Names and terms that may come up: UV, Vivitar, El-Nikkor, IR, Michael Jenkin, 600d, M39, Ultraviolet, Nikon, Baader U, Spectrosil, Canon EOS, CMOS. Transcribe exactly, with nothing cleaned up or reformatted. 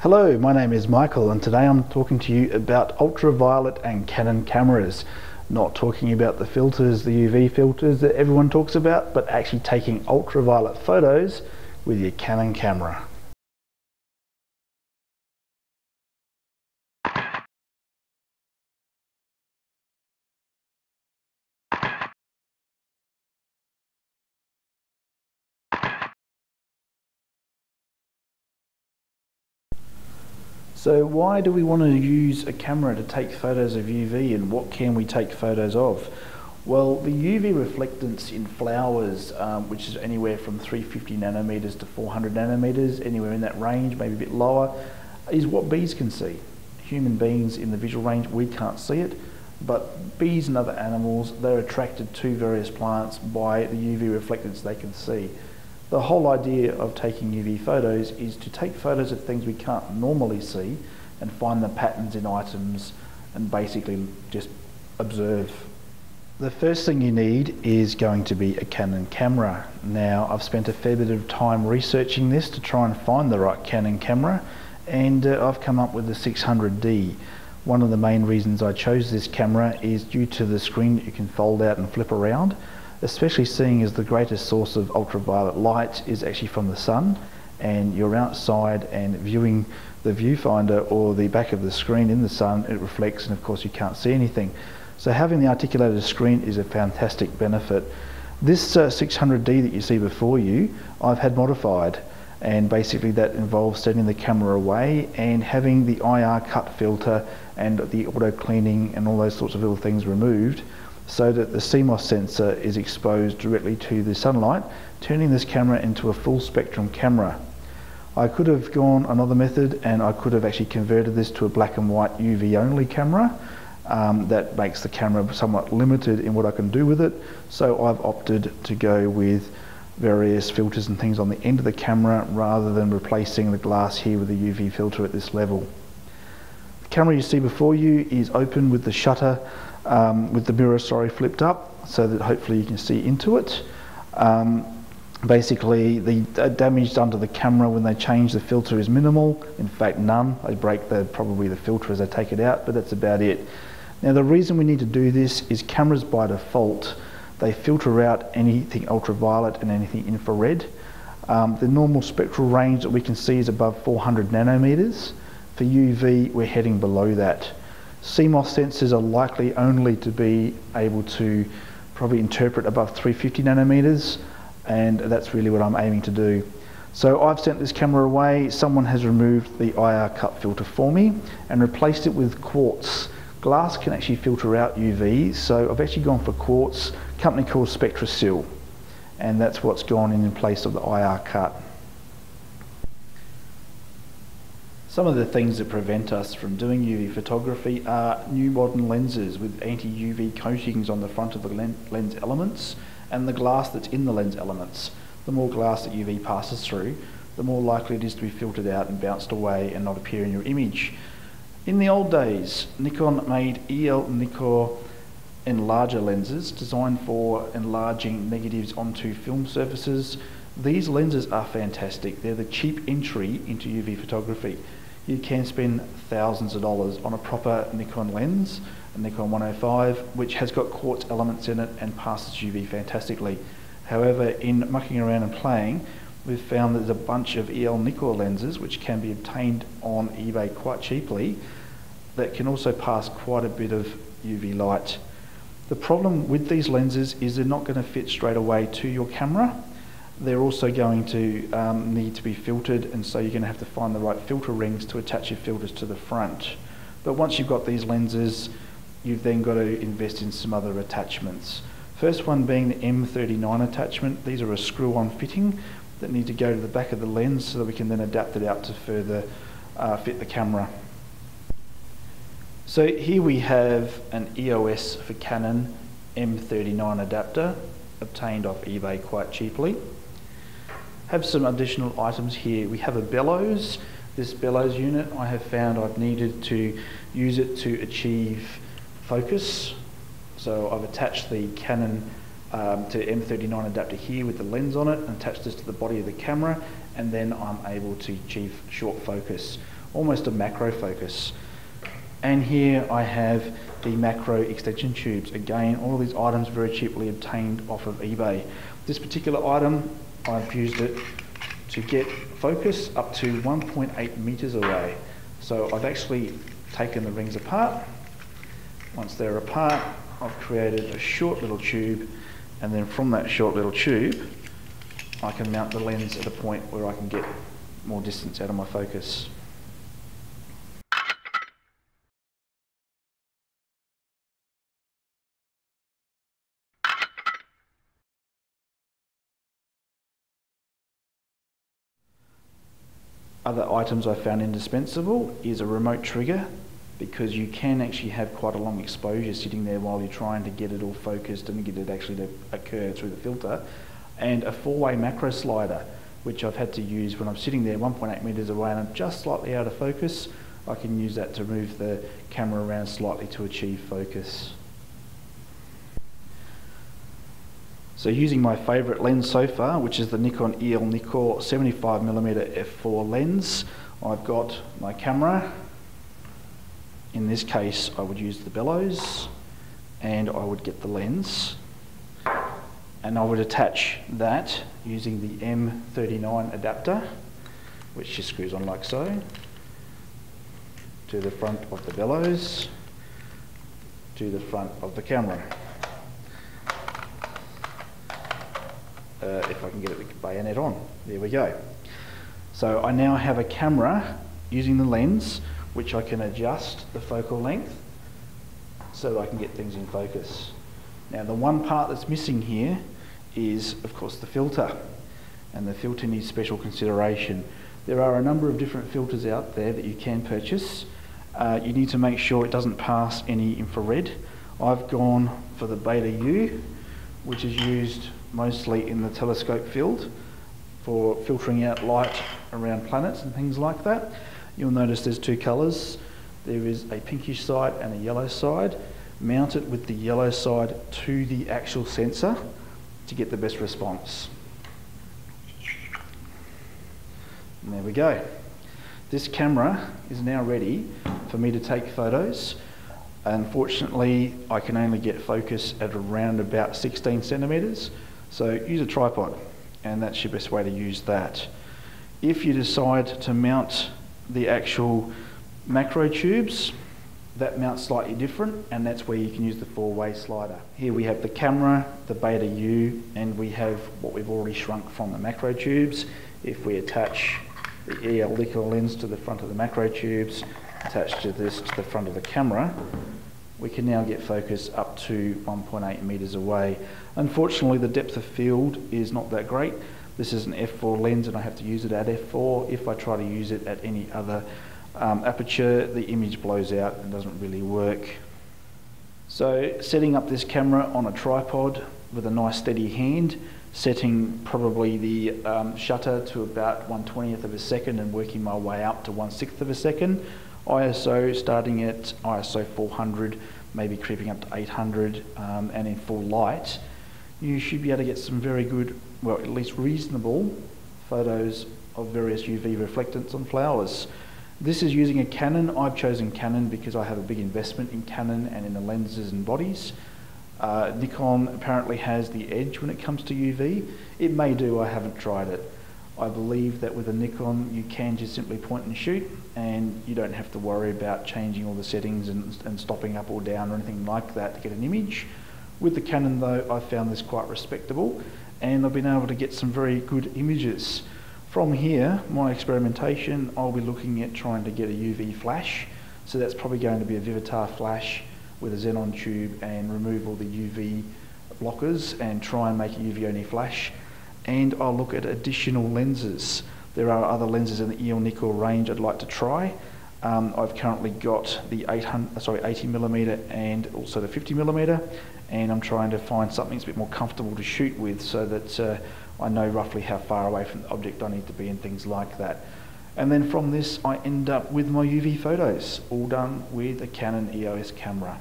Hello, my name is Michael and today I'm talking to you about ultraviolet and Canon cameras. Not talking about the filters, the U V filters that everyone talks about, but actually taking ultraviolet photos with your Canon camera. So why do we want to use a camera to take photos of U V, and what can we take photos of? Well, the U V reflectance in flowers, um, which is anywhere from three hundred fifty nanometers to four hundred nanometers, anywhere in that range, maybe a bit lower, is what bees can see. Human beings in the visual range, we can't see it, but bees and other animals, they're attracted to various plants by the U V reflectance they can see. The whole idea of taking U V photos is to take photos of things we can't normally see and find the patterns in items and basically just observe. The first thing you need is going to be a Canon camera. Now, I've spent a fair bit of time researching this to try and find the right Canon camera, and uh, I've come up with the six hundred D. One of the main reasons I chose this camera is due to the screen that you can fold out and flip around, especially seeing as the greatest source of ultraviolet light is actually from the sun, and you're outside and viewing the viewfinder or the back of the screen in the sun, it reflects and of course you can't see anything. So having the articulated screen is a fantastic benefit. This uh, six hundred D that you see before you, I've had modified, and basically that involves setting the camera away and having the I R cut filter and the auto cleaning and all those sorts of little things removed, so that the C MOS sensor is exposed directly to the sunlight, turning this camera into a full spectrum camera. I could have gone another method and I could have actually converted this to a black and white U V only camera. Um, that makes the camera somewhat limited in what I can do with it, so I've opted to go with various filters and things on the end of the camera rather than replacing the glass here with a U V filter at this level. The camera you see before you is open with the shutter Um, with the mirror sorry flipped up, so that hopefully you can see into it. Um, basically the damage done to the camera when they change the filter is minimal, in fact none. They break the, probably the filter as they take it out, but that's about it. Now the reason we need to do this is cameras by default, they filter out anything ultraviolet and anything infrared. Um, the normal spectral range that we can see is above four hundred nanometers. For U V we're heading below that. C MOS sensors are likely only to be able to probably interpret above three hundred fifty nanometers, and that's really what I'm aiming to do. So I've sent this camera away, someone has removed the I R cut filter for me and replaced it with quartz. Glass can actually filter out U V, so I've actually gone for quartz, a company called Spectrosil, and that's what's gone in place of the I R cut. Some of the things that prevent us from doing U V photography are new modern lenses with anti-U V coatings on the front of the lens elements and the glass that's in the lens elements. The more glass that U V passes through, the more likely it is to be filtered out and bounced away and not appear in your image. In the old days, Nikon made El-Nikkor enlarger lenses designed for enlarging negatives onto film surfaces. These lenses are fantastic. They're the cheap entry into U V photography. You can spend thousands of dollars on a proper Nikon lens, a Nikon one oh five, which has got quartz elements in it and passes U V fantastically. However, in mucking around and playing, we've found that there's a bunch of El-Nikkor lenses which can be obtained on eBay quite cheaply that can also pass quite a bit of U V light. The problem with these lenses is they're not going to fit straight away to your camera. They're also going to um, need to be filtered, and so you're going to have to find the right filter rings to attach your filters to the front. But once you've got these lenses, you've then got to invest in some other attachments. First one being the M thirty-nine attachment. These are a screw-on fitting that need to go to the back of the lens so that we can then adapt it out to further uh, fit the camera. So here we have an E O S for Canon M thirty-nine adapter, obtained off eBay quite cheaply. Have some additional items here. We have a bellows. This bellows unit I have found I've needed to use it to achieve focus. So I've attached the Canon um, to M thirty-nine adapter here with the lens on it and attached this to the body of the camera, and then I'm able to achieve short focus. almost a macro focus. And here I have the macro extension tubes. Again, all these items very cheaply obtained off of eBay. This particular item, I've used it to get focus up to one point eight meters away. So I've actually taken the rings apart. Once they're apart, I've created a short little tube, and then from that short little tube, I can mount the lens at a point where I can get more distance out of my focus. Other items I found indispensable is a remote trigger, because you can actually have quite a long exposure sitting there while you're trying to get it all focused and get it actually to occur through the filter. And a four-way macro slider, which I've had to use when I'm sitting there one point eight meters away and I'm just slightly out of focus. I can use that to move the camera around slightly to achieve focus. So using my favourite lens so far, which is the Nikon E L-Nikkor seventy-five millimeter f four lens, I've got my camera. In this case, I would use the bellows, and I would get the lens, and I would attach that using the M thirty-nine adapter, which just screws on like so, to the front of the bellows, to the front of the camera. Uh, if I can get it the bayonet on. There we go. So I now have a camera using the lens, which I can adjust the focal length so that I can get things in focus. Now the one part that's missing here is, of course, the filter. And the filter needs special consideration. There are a number of different filters out there that you can purchase. Uh, you need to make sure it doesn't pass any infrared. I've gone for the Baader U, which is used mostly in the telescope field for filtering out light around planets and things like that. You'll notice there's two colours. There is a pinkish side and a yellow side. Mount it with the yellow side to the actual sensor to get the best response. And there we go. This camera is now ready for me to take photos. Unfortunately, I can only get focus at around about sixteen centimetres, so use a tripod, and that's your best way to use that. If you decide to mount the actual macro tubes, that mounts slightly different, and that's where you can use the four-way slider. Here we have the camera, the Baader U, and we have what we've already shrunk from the macro tubes. If we attach the E L-Nikkor lens to the front of the macro tubes, attached to this to the front of the camera, we can now get focus up to one point eight meters away. Unfortunately, the depth of field is not that great. This is an f four lens and I have to use it at f four. If I try to use it at any other um, aperture, the image blows out and doesn't really work. So setting up this camera on a tripod with a nice steady hand, setting probably the um, shutter to about one twentieth of a second and working my way up to one sixth of a second. I S O starting at I S O four hundred, maybe creeping up to eight hundred, um, and in full light, you should be able to get some very good, well, at least reasonable photos of various U V reflectance on flowers. This is using a Canon. I've chosen Canon because I have a big investment in Canon and in the lenses and bodies. Uh, Nikon apparently has the edge when it comes to U V. It may do, I haven't tried it. I believe that with a Nikon you can just simply point and shoot, and you don't have to worry about changing all the settings and, and stopping up or down or anything like that to get an image. With the Canon though, I found this quite respectable, and I've been able to get some very good images. From here, my experimentation, I'll be looking at trying to get a U V flash, so that's probably going to be a Vivitar flash with a xenon tube, and remove all the U V blockers and try and make a U V only flash. And I'll look at additional lenses. There are other lenses in the E L-Nikkor range I'd like to try. Um, I've currently got the eighty millimeter and also the fifty millimeter, and I'm trying to find something that's a bit more comfortable to shoot with so that uh, I know roughly how far away from the object I need to be and things like that. And then from this I end up with my U V photos, all done with a Canon E O S camera.